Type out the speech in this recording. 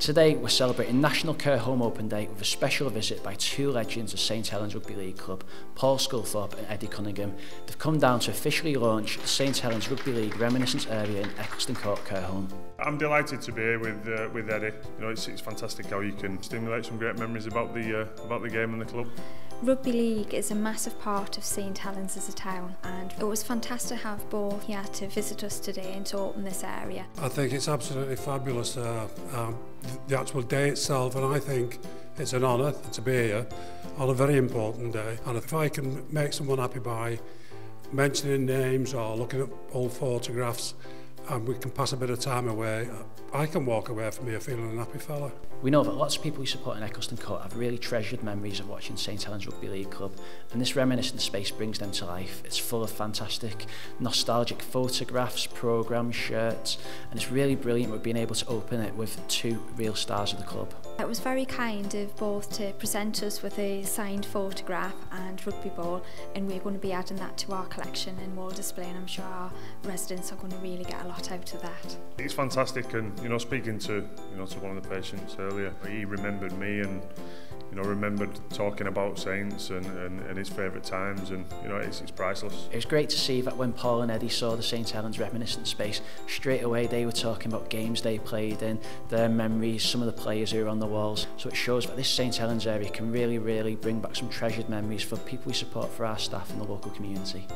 Today we're celebrating National Care Home Open Day with a special visit by two legends of St Helens Rugby League Club, Paul Sculthorpe and Eddie Cunningham. They've come down to officially launch the St Helens Rugby League reminiscence area in Eccleston Court Care Home. I'm delighted to be here with Eddie. You know, it's fantastic how you can stimulate some great memories about the game and the club. Rugby League is a massive part of St Helens as a town, and it was fantastic to have Paul here to visit us today and to open this area. I think it's absolutely fabulous, the actual day itself, and I think it's an honour to be here on a very important day. And if I can make someone happy by mentioning names or looking at old photographs, and we can pass a bit of time away, I can walk away from here feeling a happy fella. We know that lots of people who support in Eccleston Court have really treasured memories of watching St Helens Rugby League Club, and this reminiscent space brings them to life. It's full of fantastic, nostalgic photographs, programmes, shirts, and it's really brilliant we've been able to open it with two real stars of the club. It was very kind of both to present us with a signed photograph and rugby ball, and we're going to be adding that to our collection and we'll display, and I'm sure our residents are going to really get a lot out of that. It's fantastic, and you know, speaking to one of the patients earlier, he remembered me and remembered talking about Saints and his favourite times, and it's priceless. It was great to see that when Paul and Eddie saw the St Helens reminiscent space, straight away they were talking about games they played in, their memories, some of the players who were on the walls. So it shows that this St Helens area can really bring back some treasured memories for people we support, for our staff and the local community.